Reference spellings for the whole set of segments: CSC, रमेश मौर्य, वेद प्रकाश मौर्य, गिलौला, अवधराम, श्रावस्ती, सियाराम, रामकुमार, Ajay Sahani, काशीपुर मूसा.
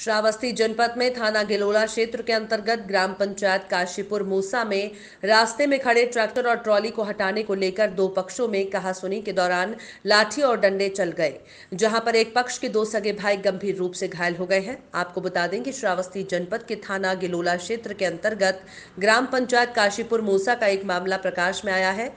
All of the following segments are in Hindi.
श्रावस्ती जनपद में थाना गिलौला क्षेत्र के अंतर्गत ग्राम पंचायत काशीपुर मूसा में रास्ते में खड़े ट्रैक्टर और ट्रॉली को हटाने को लेकर दो पक्षों में कहासुनी के दौरान लाठी और डंडे चल गए, जहां पर एक पक्ष के दो सगे भाई गंभीर रूप से घायल हो गए हैं। आपको बता दें कि श्रावस्ती जनपद के थाना गिलौला क्षेत्र के अंतर्गत ग्राम पंचायत काशीपुर मूसा का एक मामला प्रकाश में आया है,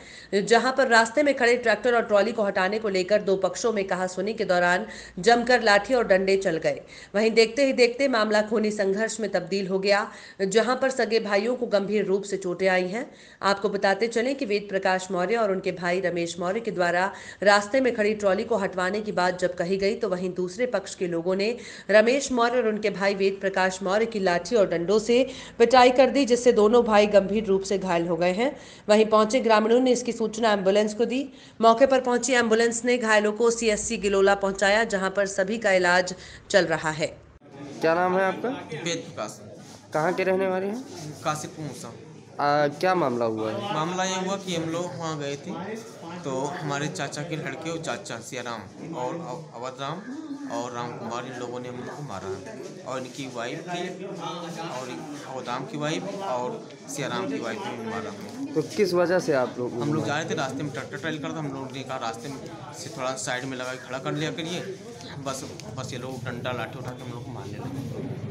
जहाँ पर रास्ते में खड़े ट्रैक्टर और ट्रॉली को हटाने को लेकर दो पक्षों में कहासुनी के दौरान जमकर लाठी और डंडे चल गए। वहीं देखते देखते मामला खूनी संघर्ष में तब्दील हो गया, जहां पर सगे भाइयों को गंभीर रूप से चोटें आई हैं। आपको बताते चलें कि वेद प्रकाश मौर्य और उनके भाई रमेश मौर्य के द्वारा रास्ते में खड़ी ट्रॉली को हटवाने की बात जब कही गई, तो वहीं दूसरे पक्ष के लोगों ने रमेश मौर्य और उनके भाई वेद प्रकाश मौर्य की लाठी और डंडों से पिटाई कर दी, जिससे दोनों भाई गंभीर रूप से घायल हो गए हैं। वहीं पहुंचे ग्रामीणों ने इसकी सूचना एम्बुलेंस को दी। मौके पर पहुंची एम्बुलेंस ने घायलों को CSC गिलौला पहुंचाया, जहाँ पर सभी का इलाज चल रहा है। क्या नाम है आपका? वेद प्रकाश। कहाँ के रहने वाले हैं? काशीपुर मूसा। क्या मामला हुआ है? मामला ये हुआ कि हम लोग वहाँ गए थे, तो हमारे चाचा के लड़के और चाचा सियाराम और अवधराम और रामकुमार, इन लोगों ने हम लोग को मारा और इनकी वाइफ थी और अवधराम की वाइफ और सियाराम की वाइफ ने मारा। तो किस वजह से आप लोग? हम लोग जा रहे थे, रास्ते में ट्रैक्टर ट्रायल करता, हम लोग ने कहा रास्ते में से थोड़ा साइड में लगा के खड़ा कर लिया करिए, बस ये लोग डंडा लाठी उठा के हम लोग को मारने लगे।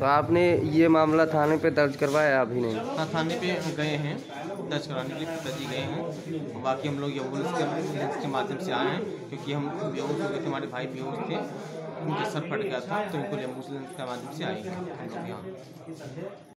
तो आपने ये मामला थाने पे दर्ज करवाया? अभी नहीं। हाँ, थाने पे गए हैं दर्ज कराने के लिए, पिताजी गए हैं। बाकी हम लोग एम्बुलेंस के माध्यम से आए हैं, क्योंकि हम बेहोश हो गए थे, हमारे भाई बेहोश थे, उनका सर फट गया था, तो उनको एम्बुलेंस के माध्यम से आए हैं।